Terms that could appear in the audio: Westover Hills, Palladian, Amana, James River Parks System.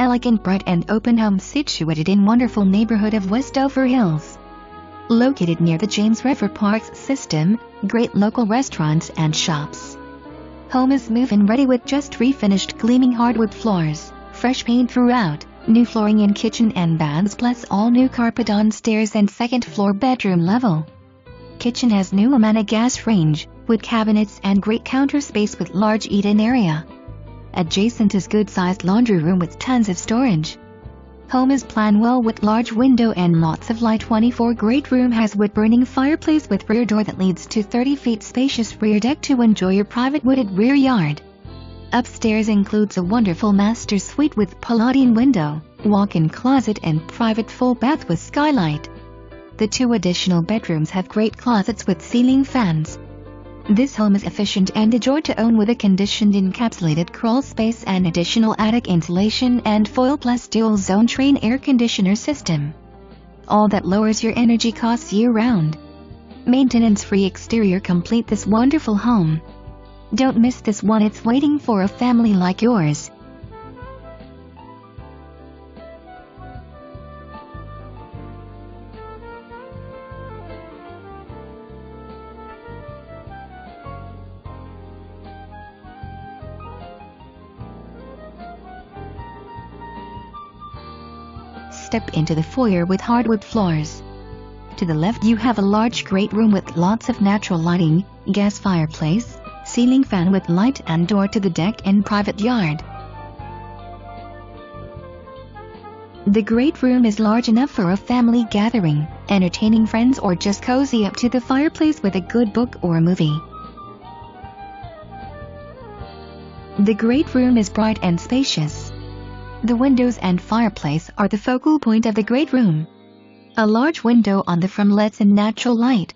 elegant, bright and open home situated in wonderful neighborhood of Westover Hills. Located near the James River Parks System, great local restaurants and shops. Home is move-in ready with just refinished gleaming hardwood floors, fresh paint throughout, new flooring in kitchen and baths plus all new carpet on stairs and second floor bedroom level. Kitchen has new Amana gas range, wood cabinets and great counter space with large eat-in area. Adjacent is good-sized laundry room with tons of storage. Home is planned well with large window and lots of light. 24 great room has wood burning fireplace with rear door that leads to 30 feet spacious rear deck to enjoy your private wooded rear yard. Upstairs includes a wonderful master suite with Palladian window, walk-in closet and private full bath with skylight. The two additional bedrooms have great closets with ceiling fans. This home is efficient and a joy to own with a conditioned encapsulated crawl space and additional attic insulation and foil plus dual zone train air conditioner system. All that lowers your energy costs year round. Maintenance-free exterior complete this wonderful home. Don't miss this one, it's waiting for a family like yours. Step into the foyer with hardwood floors. To the left you have a large great room with lots of natural lighting, gas fireplace, ceiling fan with light and door to the deck and private yard. The great room is large enough for a family gathering, entertaining friends or just cozy up to the fireplace with a good book or a movie. The great room is bright and spacious. The windows and fireplace are the focal point of the great room. A large window on the front lets in natural light.